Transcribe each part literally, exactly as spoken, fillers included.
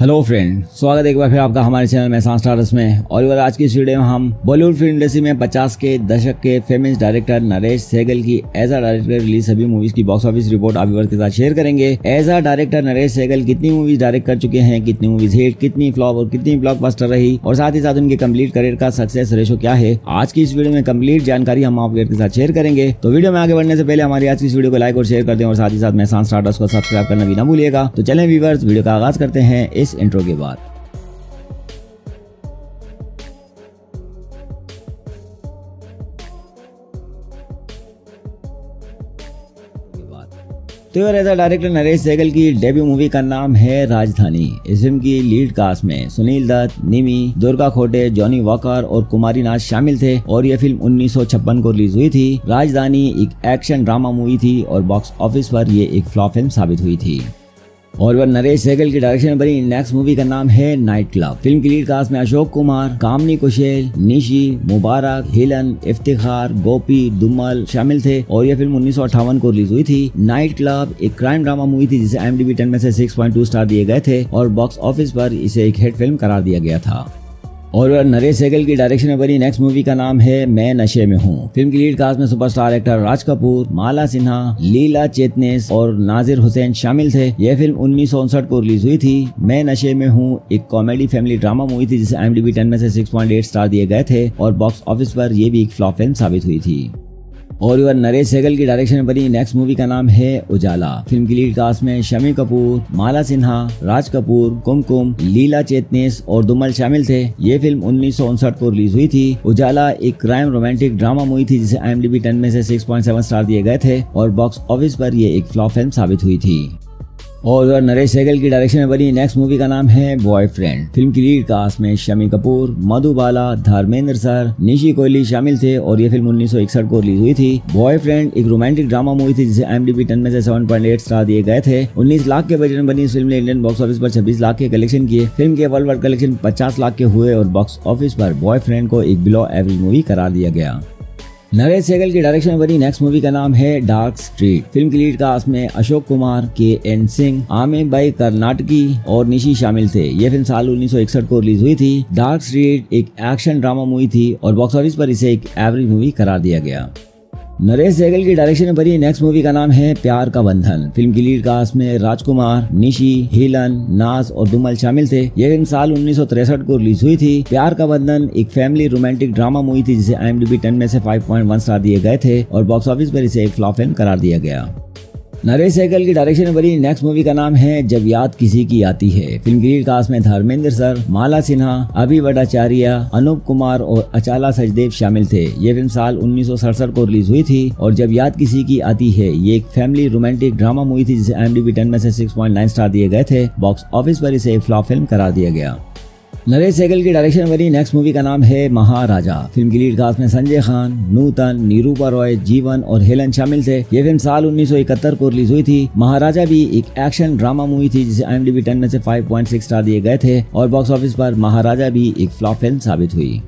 Hello friend, स्वागत है एक बार फिर आपका हमारे चैनल मेहसान स्टारडस्ट में। और आज की इस वीडियो में हम बॉलीवुड फिल्म इंडस्ट्री में पचास के दशक के फेमस डायरेक्टर नरेश सैगल की एज अ डायरेक्टर रिलीज सभी मूवीज की बॉक्स ऑफिस रिपोर्ट आप व्यूअर्स के साथ शेयर करेंगे। As a director Naresh Saigal कितनी मूवीज डायरेक्ट कर चुके हैं, कितनी मूवीज हिट, कितनी फ्लॉप और कितनी ब्लॉकबस्टर रही, और साथ ही साथ उनके कम्प्लीट करियर का सक्सेस रेशो क्या है, आज की इस वीडियो में कम्प्लीट जानकारी हम आप व्यूअर्स के साथ शेयर करेंगे। तो वीडियो में आगे बढ़ने से पहले हमारी आज की इस वीडियो को लाइक और शेयर करते हैं और साथ ही साथ मेहसान स्टारडस्ट को सब्सक्राइब करना भी ना भूलिएगा। तो चलें व्यूअर्स, वीडियो का आगाज करते हैं इस इंट्रो के बाद। तो as a director Naresh Saigal की डेब्यू मूवी का नाम है राजधानी। इस फिल्म की लीड कास्ट में सुनील दत्त, निमी, दुर्गा खोटे, जॉनी वॉकर और कुमारी नाथ शामिल थे और यह फिल्म उन्नीस सौ छप्पन को रिलीज हुई थी। राजधानी एक एक्शन ड्रामा मूवी थी और बॉक्स ऑफिस पर यह एक फ्लॉप फिल्म साबित हुई थी। और वह नरेश सैगल के डायरेक्शन में बनी नेक्स्ट मूवी का नाम है नाइट क्लब। फिल्म की लीड कास्ट में अशोक कुमार, कामनी कुशेल, निशी, मुबारक, हिलन, इफ्तिखार, गोपी, दुमल शामिल थे और यह फिल्म उन्नीस सौ अट्ठावन को रिलीज हुई थी। नाइट क्लब एक क्राइम ड्रामा मूवी थी जिसे आईएमडीबी दस में से छह पॉइंट दो स्टार दिए गए थे और बॉक्स ऑफिस पर इसे एक हिट फिल्म करार दिया गया था। और नरेश सैगल की डायरेक्शन में बनी नेक्स्ट मूवी का नाम है मैं नशे में हूं। फिल्म की लीड कास्ट में सुपरस्टार एक्टर राज कपूर, माला सिन्हा, लीला चेतनेस और नाजिर हुसैन शामिल थे। यह फिल्म उन्नीस सौ उनसठ को रिलीज हुई थी। मैं नशे में हूं एक कॉमेडी फैमिली ड्रामा मूवी थी जिसे आईएमडीबी दस में से छह पॉइंट आठ स्टार दिए गए थे और बॉक्स ऑफिस पर यह भी एक फ्लॉप फिल्म साबित हुई थी। और यह नरेश सैगल की डायरेक्शन में बनी नेक्स्ट मूवी का नाम है उजाला। फिल्म की लीड कास्ट में शमी कपूर, माला सिन्हा, राज कपूर, कुमकुम, लीला चेतनेस और दुमल शामिल थे। ये फिल्म उन्नीस सौ उनसठ को रिलीज हुई थी। उजाला एक क्राइम रोमांटिक ड्रामा मूवी थी जिसे आईएमडीबी दस में से छह पॉइंट सात स्टार दिए गए थे और बॉक्स ऑफिस पर यह एक फ्लॉप फिल्म साबित हुई थी। और नरेश सैगल की डायरेक्शन में बनी नेक्स्ट मूवी का नाम है बॉयफ्रेंड। फिल्म की लीड कास्ट में शमी कपूर, मधु बाला, धर्मेंद्र सर, निशी कोहली शामिल थे और यह फिल्म उन्नीस सौ इकसठ को रिलीज हुई थी। बॉयफ्रेंड एक रोमांटिक ड्रामा मूवी थी जिसे आईएमडीबी दस में से सात पॉइंट आठ स्टार दिए गए थे। उन्नीस लाख के बजट में बनी इस फिल्म ने इंडियन बॉक्स ऑफिस पर छब्बीस लाख के कलेक्शन किए। फिल्म के वर्ल्ड वाइड कलेक्शन पचास लाख के हुए और बॉक्स ऑफिस पर बॉयफ्रेंड को एक बिलो एवरेज मूवी करार दिया गया। नरेश सैगल की डायरेक्शन में बनी नेक्स्ट मूवी का नाम है डार्क स्ट्रीट। फिल्म की लीड कास्ट में अशोक कुमार, के एन सिंह, आमिर भाई कर्नाटकी और निशी शामिल थे। यह फिल्म साल उन्नीस सौ इकसठ को रिलीज हुई थी। डार्क स्ट्रीट एक एक्शन ड्रामा मूवी थी और बॉक्स ऑफिस पर इसे एक एवरेज मूवी करार दिया गया। नरेश सैगल की डायरेक्शन में बनी नेक्स्ट मूवी का नाम है प्यार का बंधन। फिल्म की लीड कास्ट में राजकुमार, निशी, हिलन, नाज और दुमल शामिल थे। यह फिल्म साल उन्नीस सौ तिरसठ को रिलीज हुई थी। प्यार का बंधन एक फैमिली रोमांटिक ड्रामा मूवी थी जिसे आईएमडीबी दस में से पाँच पॉइंट एक स्टार दिए गए थे और बॉक्स ऑफिस पर इसे एक फ्लॉप फिल्म करार दिया गया। नरेश सैगल की डायरेक्शन में बनी नेक्स्ट मूवी का नाम है जब याद किसी की आती है। फिल्म की लीड कास्ट में धर्मेंद्र सर, माला सिन्हा, अभि भट्टाचार्य, अनूप कुमार और अचाला सचदेव शामिल थे। यह फिल्म साल उन्नीस सौ सड़सठ को रिलीज हुई थी और जब याद किसी की आती है ये एक फैमिली रोमांटिक ड्रामा मूवी थी जिसे आईएमडीबी दस में से छह पॉइंट नौ स्टार दिए गए थे। बॉक्स ऑफिस पर इसे एक फ्लॉप फिल्म करार दिया गया। नरेश सैगल की डायरेक्शन में बनी नेक्स्ट मूवी का नाम है महाराजा। फिल्म की लीड कास्ट में संजय खान, नूतन, निरूपा रॉय, जीवन और हेलन शामिल थे। यह फिल्म साल उन्नीस सौ इकहत्तर को रिलीज हुई थी। महाराजा भी एक एक्शन ड्रामा मूवी थी जिसे आईएमडीबी दस में से पाँच पॉइंट छह स्टार दिए गए थे और बॉक्स ऑफिस पर महाराजा भी एक फ्लॉप फिल्म साबित हुई।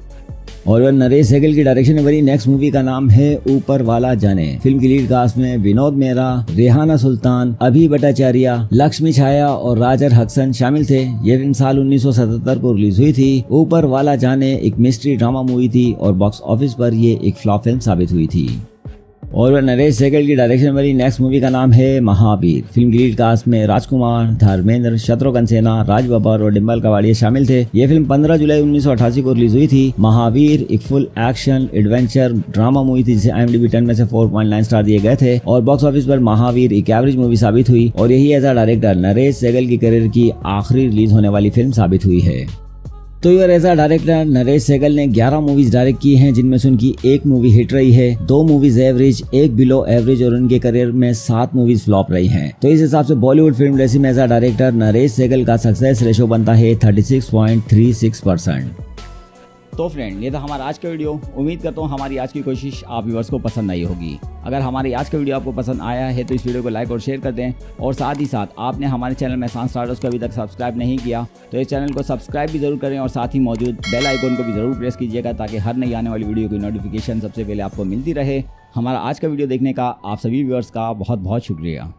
और वह नरेश सैगल की डायरेक्शन में बनी नेक्स्ट मूवी का नाम है ऊपर वाला जाने। फिल्म की लीड कास्ट में विनोद मेहरा, रेहाना सुल्तान, अभि भट्टाचार्य, लक्ष्मी छाया और राजर हक्सन शामिल थे। यह फिल्म साल उन्नीस सौ सतहत्तर को रिलीज हुई थी। ऊपर वाला जाने एक मिस्ट्री ड्रामा मूवी थी और बॉक्स ऑफिस पर यह एक फ्लॉप फिल्म साबित हुई थी। और नरेश सैगल की डायरेक्शन में बनी नेक्स्ट मूवी का नाम है महावीर। फिल्म की लीड कास्ट में राजकुमार, धर्मेंद्र, शत्रुघ्न सिन्हा, राज बब्बर और डिम्बल कवाड़िया शामिल थे। यह फिल्म पंद्रह जुलाई उन्नीस सौ अठासी को रिलीज हुई थी। महावीर एक full action adventure drama movie थी जिसे आईएमडीबी दस में से चार पॉइंट नौ स्टार दिए गए थे और बॉक्स ऑफिस पर महावीर एक एवरेज मूवी साबित हुई और यही as a director Naresh Saigal की करियर की आखिरी रिलीज होने वाली फिल्म साबित हुई है। तो यार as a director Naresh Saigal ने ग्यारह मूवीज डायरेक्ट की हैं जिनमें से उनकी एक मूवी हिट रही है, दो मूवीज एवरेज, एक बिलो एवरेज और उनके करियर में सात मूवीज फ्लॉप रही हैं। तो इस हिसाब से बॉलीवुड फिल्म इंडस्ट्री में as a director Naresh Saigal का सक्सेस रेशो बनता है छत्तीस पॉइंट तीन छह परसेंट। तो फ्रेंड, ये था हमारा आज का वीडियो। उम्मीद करता हूँ हमारी आज की कोशिश आप व्यूअर्स को पसंद आई होगी। अगर हमारी आज का वीडियो आपको पसंद आया है तो इस वीडियो को लाइक और शेयर कर दें और साथ ही साथ आपने हमारे चैनल मेहसान स्टारडस्ट को अभी तक सब्सक्राइब नहीं किया तो इस चैनल को सब्सक्राइब भी जरूर करें और साथ ही मौजूद बेल आइकॉन को भी जरूर प्रेस कीजिएगा ताकि हर नई आने वाली वीडियो की नोटिफिकेशन सबसे पहले आपको मिलती रहे। हमारा आज का वीडियो देखने का आप सभी व्यूअर्स का बहुत बहुत शुक्रिया।